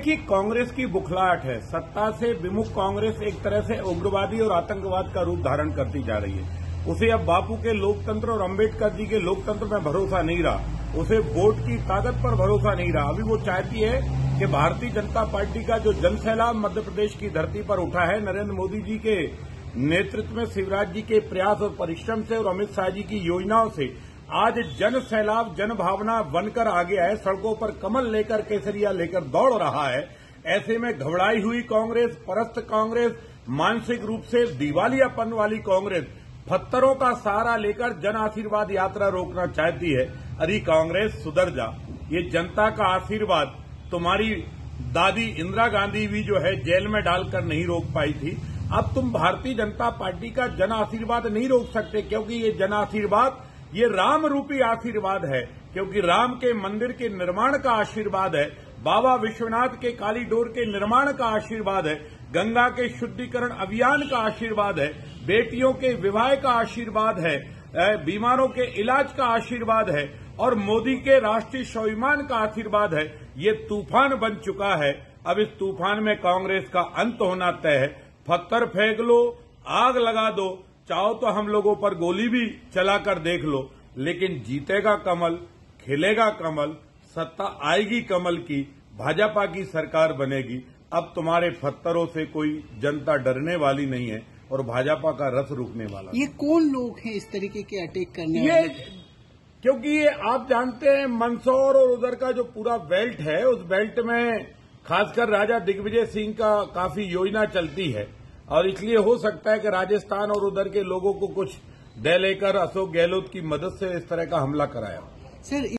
देखिए, कांग्रेस की बुखलाहट है। सत्ता से विमुख कांग्रेस एक तरह से उग्रवादी और आतंकवाद का रूप धारण करती जा रही है। उसे अब बापू के लोकतंत्र और अम्बेडकर जी के लोकतंत्र में भरोसा नहीं रहा, उसे वोट की ताकत पर भरोसा नहीं रहा। अभी वो चाहती है कि भारतीय जनता पार्टी का जो जन सैलाब मध्य प्रदेश की धरती पर उठा है, नरेन्द्र मोदी जी के नेतृत्व में, शिवराज जी के प्रयास और परिश्रम से और अमित शाह जी की योजनाओं से आज जन सैलाब, जन भावना बनकर आ गया है। सड़कों पर कमल लेकर, केसरिया लेकर दौड़ रहा है। ऐसे में घबराई हुई कांग्रेस, परस्त कांग्रेस, मानसिक रूप से दिवालियापन वाली कांग्रेस पत्थरों का सहारा लेकर जन आशीर्वाद यात्रा रोकना चाहती है। अरे कांग्रेस सुधर जा, ये जनता का आशीर्वाद तुम्हारी दादी इंदिरा गांधी भी जो है जेल में डालकर नहीं रोक पाई थी। अब तुम भारतीय जनता पार्टी का जन आशीर्वाद नहीं रोक सकते, क्योंकि ये जन आशीर्वाद, ये राम रूपी आशीर्वाद है, क्योंकि राम के मंदिर के निर्माण का आशीर्वाद है, बाबा विश्वनाथ के कॉरिडोर के निर्माण का आशीर्वाद है, गंगा के शुद्धिकरण अभियान का आशीर्वाद है, बेटियों के विवाह का आशीर्वाद है, बीमारों के इलाज का आशीर्वाद है और मोदी के राष्ट्रीय स्वाभिमान का आशीर्वाद है। ये तूफान बन चुका है। अब इस तूफान में कांग्रेस का अंत होना तय है। पत्थर फेंक लो, आग लगा दो, चाहो तो हम लोगों पर गोली भी चलाकर देख लो, लेकिन जीतेगा कमल, खिलेगा कमल, सत्ता आएगी कमल की, भाजपा की सरकार बनेगी। अब तुम्हारे पत्थरों से कोई जनता डरने वाली नहीं है और भाजपा का रस रुकने वाला। ये कौन लोग हैं इस तरीके के अटैक करने वाले? क्योंकि ये आप जानते हैं, मंदसौर और उधर का जो पूरा बेल्ट है, उस बेल्ट में खासकर राजा दिग्विजय सिंह का काफी योजना चलती है और इसलिए हो सकता है कि राजस्थान और उधर के लोगों को कुछ दे लेकर अशोक गहलोत की मदद से इस तरह का हमला कराया। सर